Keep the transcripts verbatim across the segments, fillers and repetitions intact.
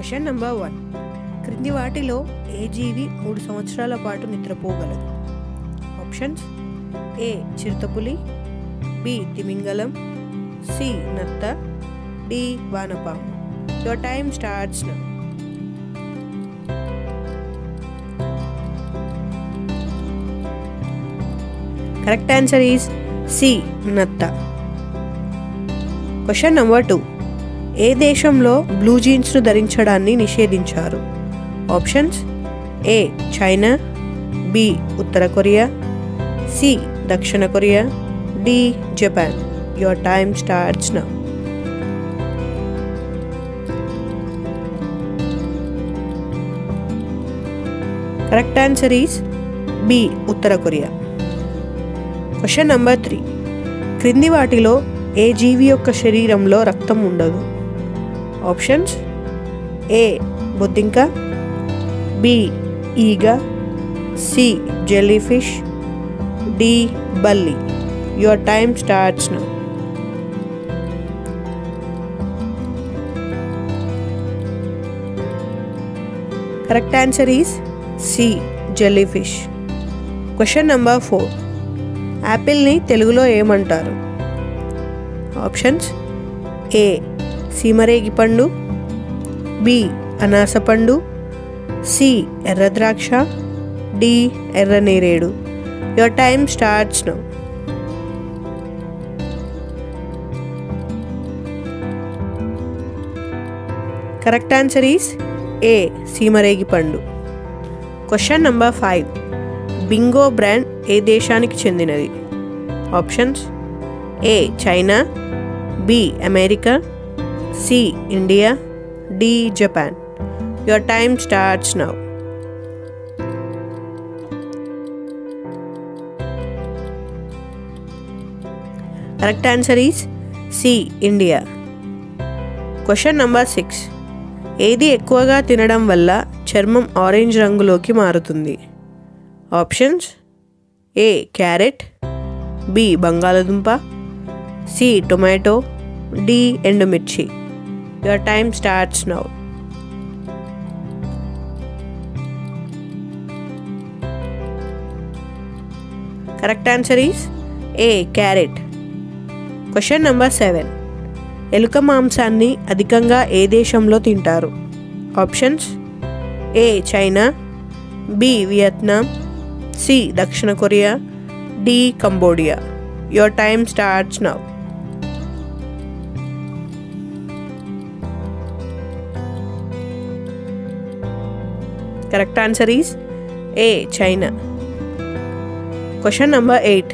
Question number one, క్రింది వాటిలో ఏ జీవి మూడు సంవత్సరాల పాటు నిద్రపోగలదు? ఆప్షన్స్: ఏ చిరుతపులి, బి తిమింగలం, సి నత్త, డి వానపాము. Your time starts now. Correct answer is C. Natta. Question number two. ఏ దేశంలో బ్లూ జీన్స్ ను ధరించడాన్ని నిషేధించారు? ఆప్షన్స్: ఏ చైనా, బి ఉత్తర కొరియా, సి దక్షిణ Korea, D Japan. Your time starts now. Correct answer is B. ఉత్తర Korea. Question number three, క్రింది వాటిలో ఏ జీవి యొక్క శరీరంలో రక్తం ఉండదు? ఆప్షన్స్: ఏ బొద్దింక, బి ఈగ, సి జెల్లీ ఫిష్, డి బల్లి. Your time starts now. Correct answer is C jelly fish. Question number four, యాపిల్ని తెలుగులో ఏమంటారు? ఆప్షన్స్: ఏ సీమరేగి పండు, బి అనాస పండు, సి ఎర్ర ద్రాక్ష, డి ఎర్ర నేరేడు. Your time starts now. Correct answer is A సీమరేగి పండు. Question number five, bingo brand ఏ దేశానికి చెందినది? Options: A China, B America, C India, D Japan. Your time starts now. Correct answer is C India. Question number six, ఏది ఎక్కువగా తినడం వల్ల చర్మం ఆరెంజ్ రంగులోకి మారుతుంది? ఆప్షన్స్: ఏ క్యారెట్, బి బంగాళదుంప, సి టొమాటో, డి ఎండుమిర్చి. Your time starts now. Correct answer is A carrot. Question number seven, ఎలుక మాంసాన్ని అధికంగా ఏ దేశంలో తింటారు? Options: A China, B Vietnam, C దక్షిణ Korea, D Cambodia. Your time starts now. Correct answer is A China. Question number eight,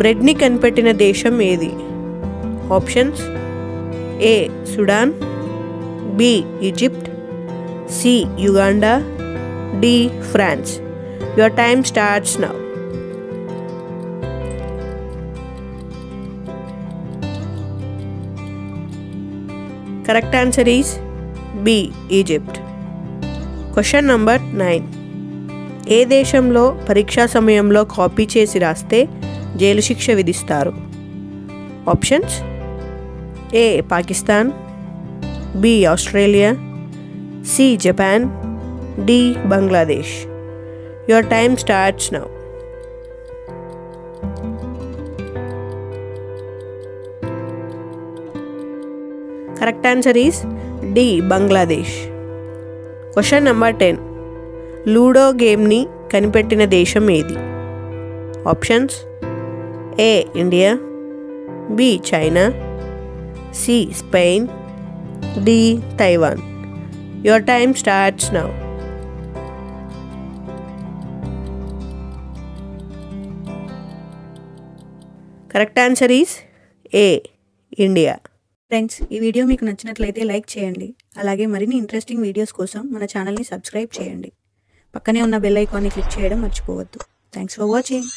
బ్రెడ్ని కనిపెట్టిన దేశం ఏది? Options: A Sudan, B Egypt, C Uganda, D France. Your time starts now. Correct answer is B. Egypt. Question number nine. ఏ దేశంలో పరీక్షా సమయంలో copy చేసి రాస్తే జైలు శిక్ష విధిస్తారు? Options: A Pakistan, B Australia, C Japan, D Bangladesh. Your time starts now. Correct answer is D. Bangladesh. Question number ten. Ludo గేమ్ని కనిపెట్టిన దేశం ఏది? Options: A. India, B. China, C. Spain, D. Taiwan. Your time starts now. Correct answer is A India. Friends, ఈ video మీకు నచ్చినట్లయితే like చేయండి. అలాగే మరిన్ని ఇంట్రెస్టింగ్ వీడియోస్ కోసం మన ఛానల్ని సబ్స్క్రైబ్ చేయండి. పక్కనే ఉన్న బెల్ ఐకాన్ని క్లిక్ చేయడం మర్చిపోవద్దు. Thanks for watching.